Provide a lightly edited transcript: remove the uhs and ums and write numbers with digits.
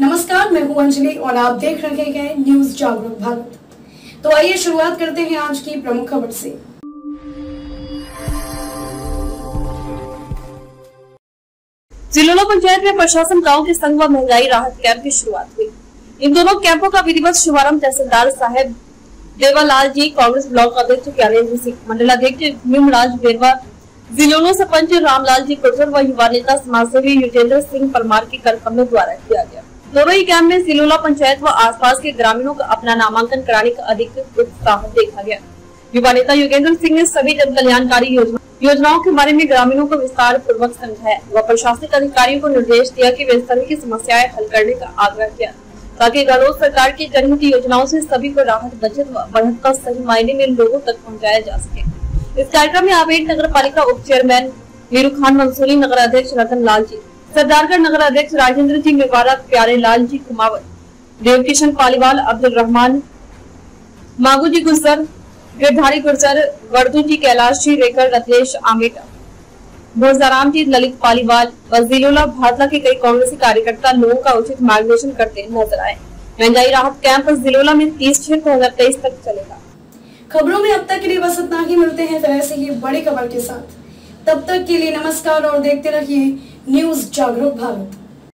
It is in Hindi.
नमस्कार, मैं हूं अंजलि और आप देख रहे हैं न्यूज जागरूक भारत। तो आइए शुरुआत करते हैं आज की प्रमुख खबर से। जिलोलो पंचायत में प्रशासन गाँव के संग व महंगाई राहत कैंप की शुरुआत हुई। इन दोनों कैंपों का विधिवत शुभारंभ तहसीलदार साहब देवालाल जी, कांग्रेस ब्लॉक अध्यक्ष क्यालेन्द्र सिंह मंडला अध्यक्ष निमराज बेरवा, जिलोलो सरपंच रामलाल जी कोठर व युवा नेता समाजसेवी युजेंद्र सिंह परमार के कार्यक्रमों द्वारा किया गया। दोनों ही कैंप में जिलोलो पंचायत व आसपास के ग्रामीणों का अपना नामांकन कराने का अधिक उत्साह देखा गया। युवा नेता युजेंद्र सिंह ने सभी जन कल्याणकारी योजनाओं के बारे में ग्रामीणों को विस्तार पूर्वक समझाया व प्रशासनिक अधिकारियों को निर्देश दिया कि वे सभी की समस्याएं हल करने का आग्रह किया ताकि गहलोत सरकार की जनहित योजनाओं से सभी को राहत, बचत व बढ़त का सही मायने में लोगों तक पहुंचाया जा सके। इस कार्यक्रम में आबेट नगर पालिका उप चेयरमैन मीरू खान, मंसूली नगर अध्यक्ष रतन लाल जी, सरदारगढ़ नगर अध्यक्ष राजेंद्र जी, मेकार प्यारे लाल जी कुमावत, देवकिशन पालीवाल, अब्दुल रहमान, मागुजी गुजर गिरधारी, गुजर वर्धु जी, कैलाश जी, रेकर रतनेशेटा भोजाराम जी, ललित पालीवाल व जिलोलो भाजपा के कई कांग्रेसी कार्यकर्ता लोगों का उचित मार्गदर्शन करते नजर आए। महंगाई राहत कैंप जिलोलो में 30/6/2023 तक चलेगा। खबरों में अब तक के लिए बस इतना ही। मिलते हैं फिर ऐसी ही बड़ी खबर के साथ, तब तक के लिए नमस्कार और देखते रहिए न्यूज जागरूक भारत।